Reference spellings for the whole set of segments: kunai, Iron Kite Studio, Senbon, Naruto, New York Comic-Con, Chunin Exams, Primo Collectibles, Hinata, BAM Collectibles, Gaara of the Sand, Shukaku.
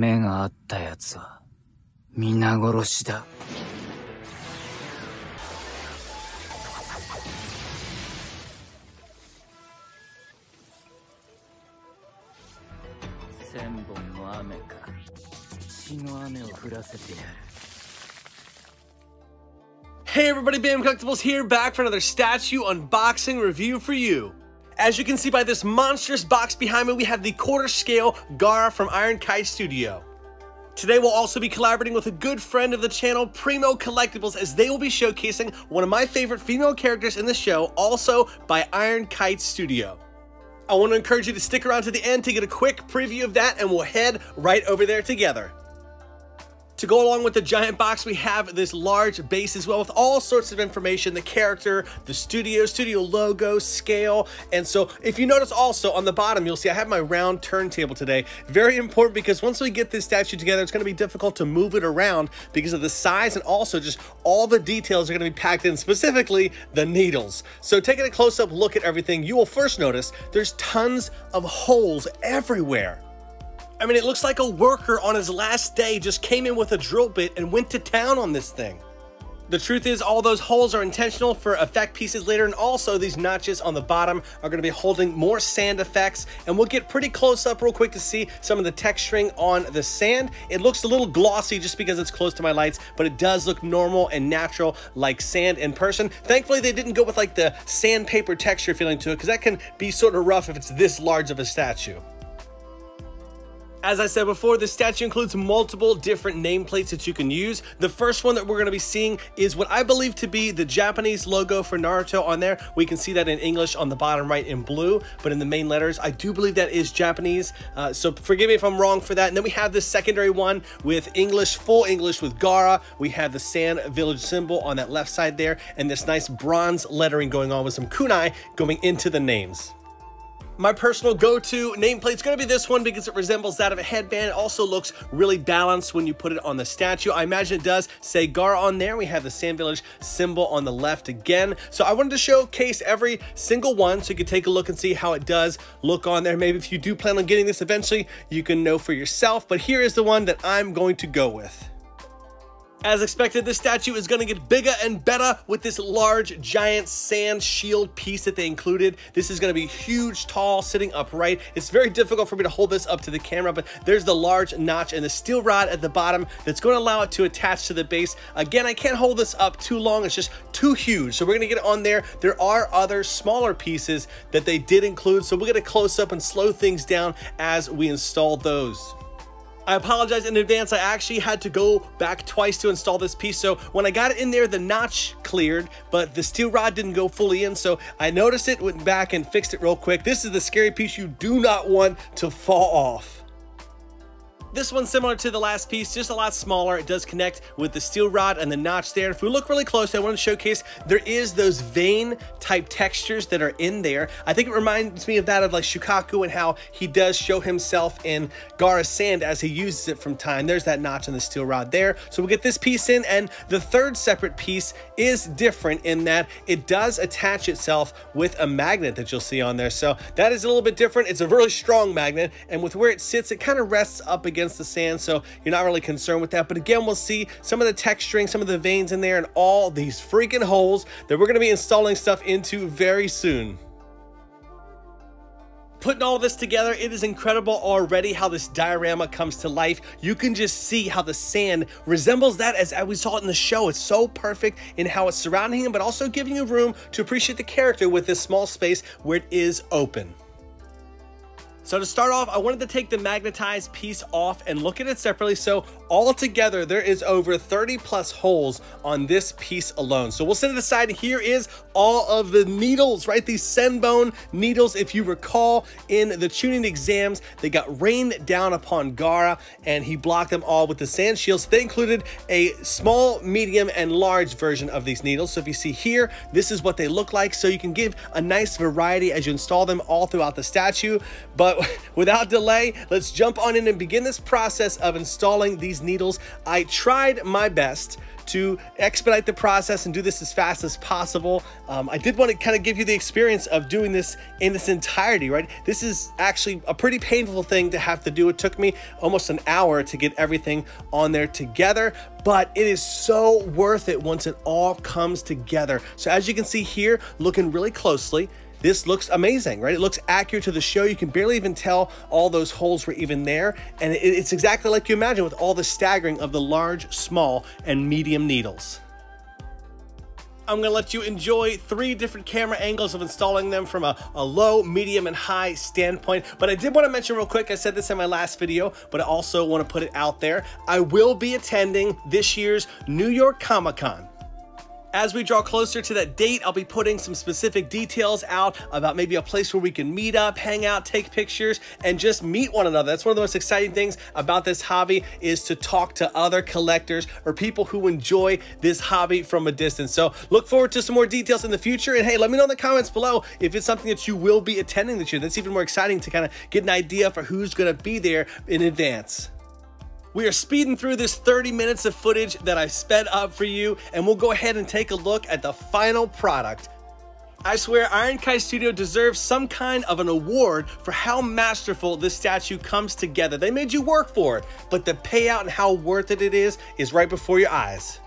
目が合ったやつは皆殺しだ。千本の雨か。血の雨を降らせてやる。Hey everybody, Primo Collectibles here, back for another statue unboxing review for you. As you can see by this monstrous box behind me, we have the quarter-scale Gaara from Iron Kite Studio. Today we'll also be collaborating with a good friend of the channel, Primo Collectibles, as they will be showcasing one of my favorite female characters in the show, also by Iron Kite Studio. I want to encourage you to stick around to the end to get a quick preview of that, and we'll head right over there together. To go along with the giant box, we have this large base as well with all sorts of information, the character, the studio logo, scale. And so if you notice also on the bottom, you'll see I have my round turntable today. Very important because once we get this statue together, it's going to be difficult to move it around because of the size, and also just all the details are going to be packed in, specifically the needles. So taking a close-up look at everything, you will first notice there's tons of holes everywhere. I mean, it looks like a worker on his last day just came in with a drill bit and went to town on this thing. The truth is, all those holes are intentional for effect pieces later, and also these notches on the bottom are going to be holding more sand effects, and we'll get pretty close up real quick to see some of the texturing on the sand. It looks a little glossy just because it's close to my lights, but it does look normal and natural like sand in person. Thankfully, they didn't go with like the sandpaper texture feeling to it, because that can be sort of rough if it's this large of a statue. As I said before, this statue includes multiple different nameplates that you can use. The first one that we're going to be seeing is what I believe to be the Japanese logo for Naruto on there. We can see that in English on the bottom right in blue, but in the main letters, I do believe that is Japanese. So forgive me if I'm wrong for that. And then we have this secondary one with English, full English with Gaara. We have the Sand Village symbol on that left side there, and this nice bronze lettering going on with some kunai going into the names. My personal go-to nameplate is going to be this one because it resembles that of a headband. It also looks really balanced when you put it on the statue. I imagine it does say Gaara on there. We have the Sand Village symbol on the left again. So I wanted to showcase every single one so you could take a look and see how it does look on there. Maybe if you do plan on getting this eventually, you can know for yourself. But here is the one that I'm going to go with. As expected, this statue is going to get bigger and better with this large giant sand shield piece that they included. This is going to be huge, tall, sitting upright. It's very difficult for me to hold this up to the camera, but there's the large notch and the steel rod at the bottom that's going to allow it to attach to the base. Again, I can't hold this up too long. It's just too huge. So we're going to get it on there. There are other smaller pieces that they did include, so we'll get a close up and slow things down as we install those. I apologize in advance, I actually had to go back twice to install this piece. So when I got it in there, the notch cleared, but the steel rod didn't go fully in. So I noticed it, went back and fixed it real quick. This is the scary piece you do not want to fall off. This one's similar to the last piece, just a lot smaller. It does connect with the steel rod and the notch there. If we look really close, I want to showcase there is those vein type textures that are in there. I think it reminds me of that of like Shukaku and how he does show himself in Gaara sand as he uses it from time. There's that notch on the steel rod there. So we'll get this piece in, and the third separate piece is different in that it does attach itself with a magnet that you'll see on there. So that is a little bit different. It's a really strong magnet, and with where it sits, it kind of rests up against the sand, so you're not really concerned with that. But again, we'll see some of the texturing, some of the veins in there, and all these freaking holes that we're going to be installing stuff into very soon. Putting all this together, it is incredible already how this diorama comes to life. You can just see how the sand resembles that as we saw it in the show. It's so perfect in how it's surrounding him, but also giving you room to appreciate the character with this small space where it is open. So to start off, I wanted to take the magnetized piece off and look at it separately. So all together, there is over 30 plus holes on this piece alone. So we'll set it aside. Here is all of the needles, right? These Senbon needles, if you recall, in the Chunin Exams, they got rained down upon Gaara, and he blocked them all with the sand shields. They included a small, medium, and large version of these needles. So if you see here, this is what they look like. So you can give a nice variety as you install them all throughout the statue. But But without delay, let's jump on in and begin this process of installing these needles. I tried my best to expedite the process and do this as fast as possible. I did want to kind of give you the experience of doing this in its entirety, right? This is actually a pretty painful thing to have to do. It took me almost an hour to get everything on there together, but it is so worth it once it all comes together. So as you can see here, looking really closely, this looks amazing, right? It looks accurate to the show. You can barely even tell all those holes were even there. And it's exactly like you imagine, with all the staggering of the large, small, and medium needles. I'm gonna let you enjoy three different camera angles of installing them from a low, medium, and high standpoint. But I did wanna mention real quick, I said this in my last video, but I also wanna put it out there. I will be attending this year's New York Comic-Con. As we draw closer to that date, I'll be putting some specific details out about maybe a place where we can meet up, hang out, take pictures, and just meet one another. That's one of the most exciting things about this hobby, is to talk to other collectors or people who enjoy this hobby from a distance. So look forward to some more details in the future. And hey, let me know in the comments below if it's something that you will be attending this year. That's even more exciting to kind of get an idea for who's going to be there in advance. We are speeding through this 30 minutes of footage that I sped up for you, and we'll go ahead and take a look at the final product. I swear, Iron Kite Studio deserves some kind of an award for how masterful this statue comes together. They made you work for it, but the payout and how worth it it is right before your eyes.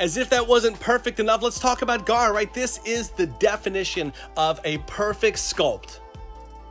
As if that wasn't perfect enough, let's talk about Gaara, right? This is the definition of a perfect sculpt.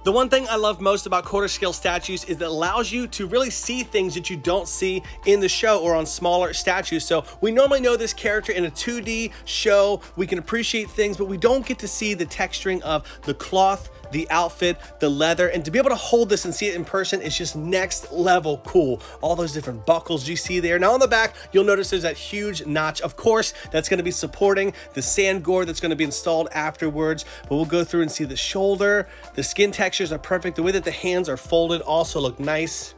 The one thing I love most about quarter scale statues is that it allows you to really see things that you don't see in the show or on smaller statues. So we normally know this character in a 2D show, we can appreciate things, but we don't get to see the texturing of the cloth, the outfit, the leather, and to be able to hold this and see it in person is just next level cool. All those different buckles you see there. Now on the back, you'll notice there's that huge notch. Of course, that's gonna be supporting the sand gore that's gonna be installed afterwards, but we'll go through and see the shoulder. The skin textures are perfect. The way that the hands are folded also look nice.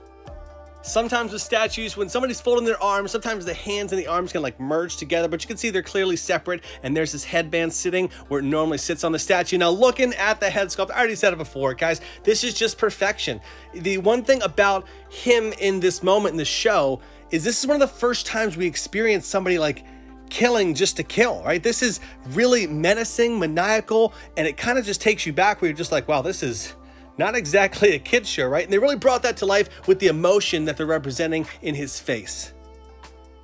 Sometimes with statues, when somebody's folding their arms, sometimes the hands and the arms can like merge together, but you can see they're clearly separate, and there's this headband sitting where it normally sits on the statue. Now looking at the head sculpt, I already said it before, guys, this is just perfection. The one thing about him in this moment in the show is this is one of the first times we experience somebody like killing just to kill, right? This is really menacing, maniacal, and it kind of just takes you back where you're just like, wow, this is not exactly a kid's show, right? And they really brought that to life with the emotion that they're representing in his face.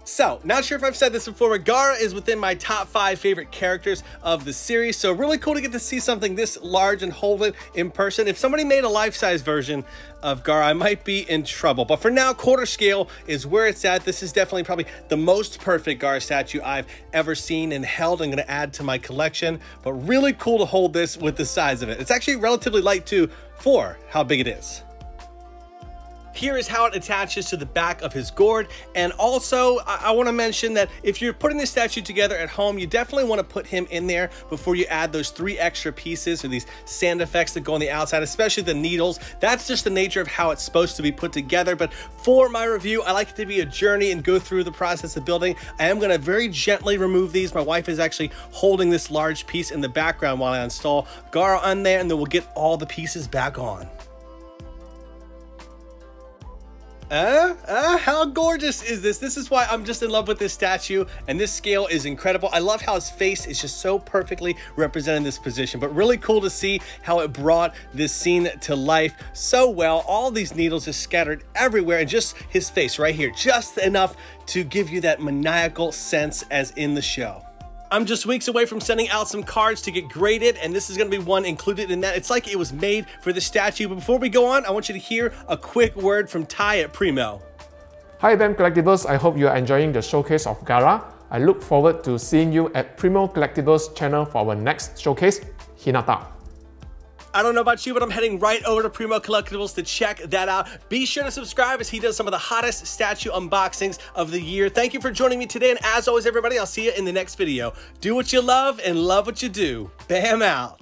So, not sure if I've said this before, but Gaara is within my top 5 favorite characters of the series. So really cool to get to see something this large and hold it in person. If somebody made a life-size version of Gaara, I might be in trouble. But for now, quarter scale is where it's at. This is definitely probably the most perfect Gaara statue I've ever seen and held. I'm gonna add to my collection, but really cool to hold this with the size of it. It's actually relatively light too for how big it is. Here is how it attaches to the back of his gourd. And also, I want to mention that if you're putting this statue together at home, you definitely want to put him in there before you add those 3 extra pieces or these sand effects that go on the outside, especially the needles. That's just the nature of how it's supposed to be put together. But for my review, I like it to be a journey and go through the process of building. I am going to very gently remove these. My wife is actually holding this large piece in the background while I install Gaara on there, and then we'll get all the pieces back on. How gorgeous is this? This is why I'm just in love with this statue, and this scale is incredible. I love how his face is just so perfectly representing this position, but really cool to see how it brought this scene to life so well. All these needles just scattered everywhere, and just his face right here, just enough to give you that maniacal sense as in the show. I'm just weeks away from sending out some cards to get graded, and this is gonna be one included in that. It's like it was made for the statue. But before we go on, I want you to hear a quick word from Ty at Primo. Hi BAM Collectibles, I hope you are enjoying the showcase of Gaara. I look forward to seeing you at Primo Collectibles channel for our next showcase, Hinata. I don't know about you, but I'm heading right over to Primo Collectibles to check that out. Be sure to subscribe as he does some of the hottest statue unboxings of the year. Thank you for joining me today. And as always, everybody, I'll see you in the next video. Do what you love and love what you do. Bam out.